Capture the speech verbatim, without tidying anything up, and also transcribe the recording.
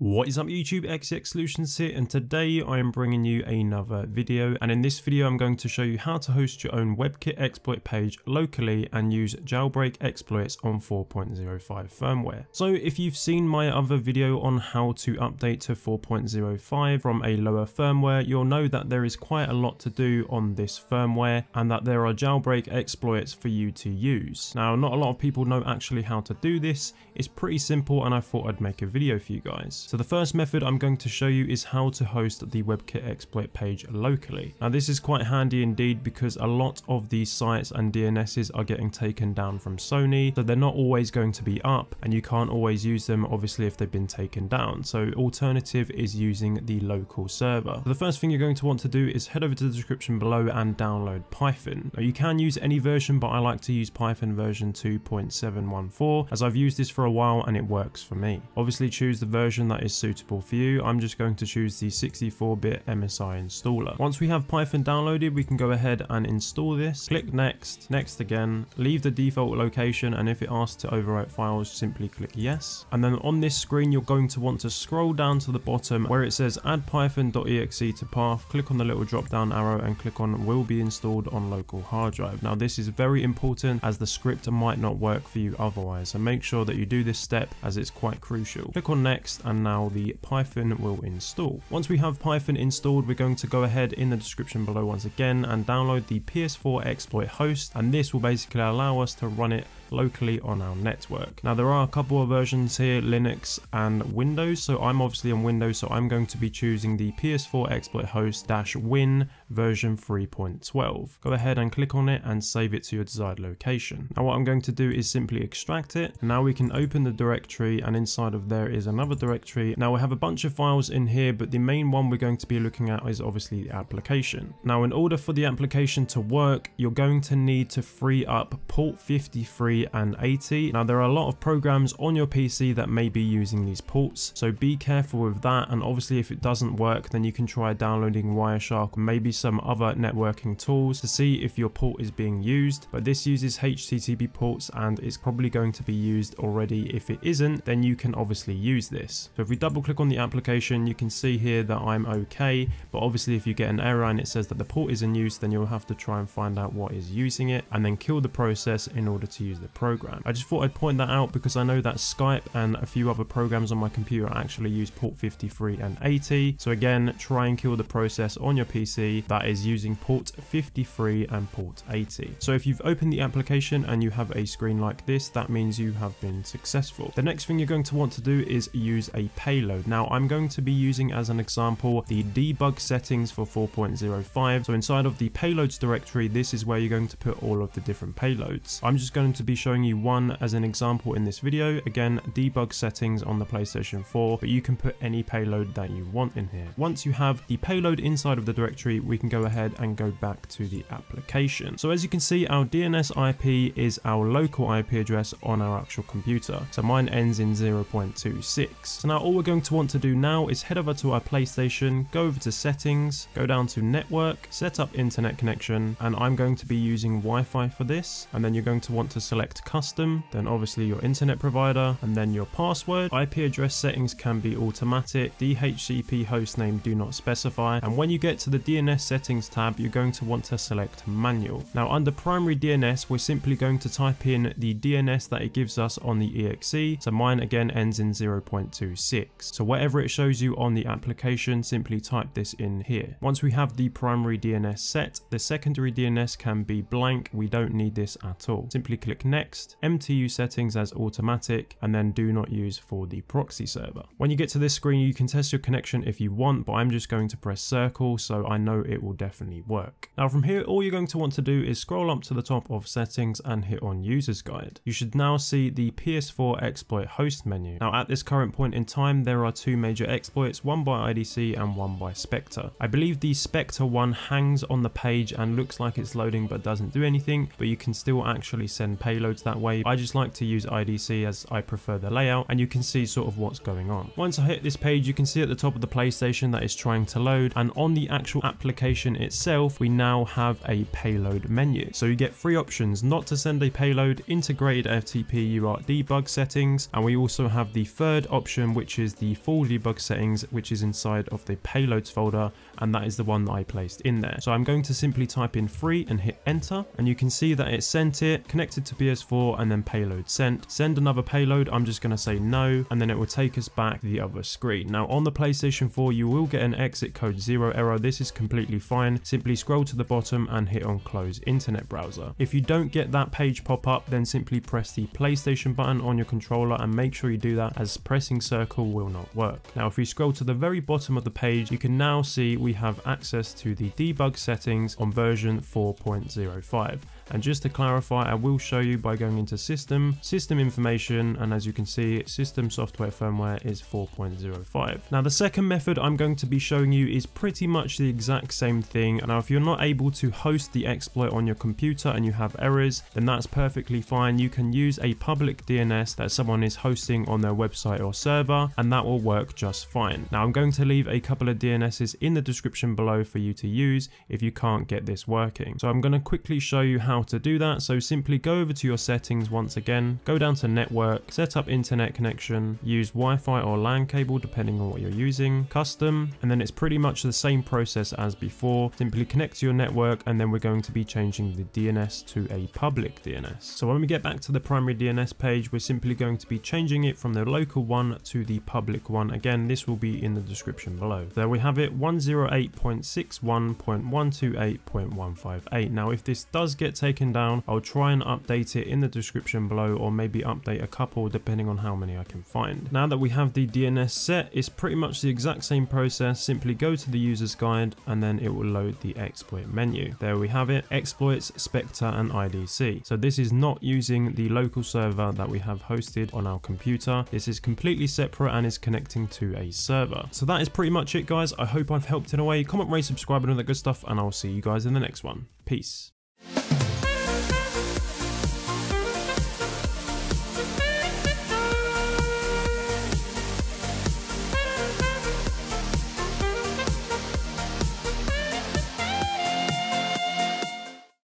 What is up YouTube, XeX Solutions here, and today I am bringing you another video, and in this video I'm going to show you how to host your own WebKit exploit page locally and use jailbreak exploits on four point oh five firmware. So if you've seen my other video on how to update to four point oh five from a lower firmware, you'll know that there is quite a lot to do on this firmware and that there are jailbreak exploits for you to use. Now, not a lot of people know actually how to do this. It's pretty simple and I thought I'd make a video for you guys. So the first method I'm going to show you is how to host the WebKit exploit page locally. Now this is quite handy indeed because a lot of these sites and D N Ss are getting taken down from Sony, so they're not always going to be up and you can't always use them obviously if they've been taken down. So alternative is using the local server. So the first thing you're going to want to do is head over to the description below and download Python. Now you can use any version, but I like to use Python version two point seven one four as I've used this for a while and it works for me. Obviously choose the version that is suitable for you. I'm just going to choose the sixty-four bit M S I installer. Once we have Python downloaded, we can go ahead and install this. Click next, next again, leave the default location, and if it asks to overwrite files, simply click yes. And then on this screen, you're going to want to scroll down to the bottom where it says add python.exe to path, click on the little drop down arrow and click on will be installed on local hard drive. Now this is very important as the script might not work for you otherwise, and make sure that you do this step as it's quite crucial. Click on next and now the Python will install. Once we have Python installed, we're going to go ahead in the description below once again and download the P S four exploit host, and this will basically allow us to run it locally on our network. Now there are a couple of versions here, Linux and Windows, so I'm obviously on Windows, so I'm going to be choosing the P S four exploit host dash win version three point twelve. Go ahead and click on it and save it to your desired location. Now what I'm going to do is simply extract it, and now we can open the directory, and inside of there is another directory. Now we have a bunch of files in here, but the main one we're going to be looking at is obviously the application. Now in order for the application to work, you're going to need to free up port fifty-three and eighty. Now there are a lot of programs on your P C that may be using these ports, so be careful with that, and obviously if it doesn't work then you can try downloading Wireshark or maybe some other networking tools to see if your port is being used, but this uses H T T P ports and it's probably going to be used already. If it isn't, then you can obviously use this. So if we double click on the application, you can see here that I'm okay, but obviously if you get an error and it says that the port is in use, then you'll have to try and find out what is using it and then kill the process in order to use the program. I just thought I'd point that out because I know that Skype and a few other programs on my computer actually use port fifty-three and eighty. So again, try and kill the process on your P C that is using port fifty-three and port eighty. So if you've opened the application and you have a screen like this, that means you have been successful. The next thing you're going to want to do is use a payload. Now I'm going to be using as an example the debug settings for four point oh five. So inside of the payloads directory, this is where you're going to put all of the different payloads. I'm just going to be showing you one as an example in this video. Again, debug settings on the PlayStation four, but you can put any payload that you want in here. Once you have the payload inside of the directory, we can go ahead and go back to the application. So as you can see, our D N S I P is our local I P address on our actual computer. So mine ends in zero point two six. So now all we're going to want to do now is head over to our PlayStation, go over to settings, go down to network, set up internet connection, and I'm going to be using Wi-Fi for this. And then you're going to want to select Select custom, then obviously your internet provider, and then your password. I P address settings can be automatic. D H C P hostname do not specify. And when you get to the D N S settings tab, you're going to want to select manual. Now under primary D N S, we're simply going to type in the D N S that it gives us on the E X E. So mine again ends in zero point two six. So whatever it shows you on the application, simply type this in here. Once we have the primary D N S set, the secondary D N S can be blank. We don't need this at all. Simply click next, M T U settings as automatic, and then do not use for the proxy server. When you get to this screen, you can test your connection if you want, but I'm just going to press circle, so I know it will definitely work. Now from here, all you're going to want to do is scroll up to the top of settings and hit on user's guide. You should now see the P S four exploit host menu. Now at this current point in time, there are two major exploits, one by I D C and one by Spectre. I believe the Spectre one hangs on the page and looks like it's loading but doesn't do anything, but you can still actually send payloads downloads that way. I just like to use I D C as I prefer the layout, and you can see sort of what's going on. Once I hit this page, you can see at the top of the PlayStation that it's trying to load, and on the actual application itself, we now have a payload menu. So you get three options: not to send a payload, integrated F T P U A R T debug settings, and we also have the third option, which is the full debug settings, which is inside of the payloads folder, and that is the one that I placed in there. So I'm going to simply type in three and hit enter, and you can see that it sent it, connected to P S four, and then payload sent. Send another payload, I'm just going to say no, and then it will take us back to the other screen. Now on the PlayStation four, you will get an exit code zero error. This is completely fine. Simply scroll to the bottom and hit on close internet browser. If you don't get that page pop up, then simply press the PlayStation button on your controller and make sure you do that, as pressing circle will not work. Now if we scroll to the very bottom of the page, you can now see we have access to the debug settings on version four point oh five. And just to clarify, I will show you by going into system, system information, and as you can see, system software firmware is four point oh five. Now the second method I'm going to be showing you is pretty much the exact same thing. Now if you're not able to host the exploit on your computer and you have errors, then that's perfectly fine. You can use a public D N S that someone is hosting on their website or server, and that will work just fine. Now I'm going to leave a couple of D N Ses in the description below for you to use if you can't get this working. So I'm going to quickly show you how to do that. So simply go over to your settings once again, go down to network, set up internet connection, use Wi-Fi or LAN cable depending on what you're using, custom, and then it's pretty much the same process as before. Simply connect to your network, and then we're going to be changing the D N S to a public D N S. So when we get back to the primary D N S page, we're simply going to be changing it from the local one to the public one. Again, this will be in the description below. There we have it, one oh eight dot sixty-one dot one twenty-eight dot one fifty-eight. Now if this does get taken taken down, I'll try and update it in the description below, or maybe update a couple depending on how many I can find. Now that we have the D N S set, it's pretty much the exact same process. Simply go to the user's guide, and then it will load the exploit menu. There we have it, exploits, Spectre and I D C. So this is not using the local server that we have hosted on our computer. This is completely separate and is connecting to a server. So that is pretty much it, guys. I hope I've helped in a way. Comment, rate, subscribe and all that good stuff, and I'll see you guys in the next one. Peace.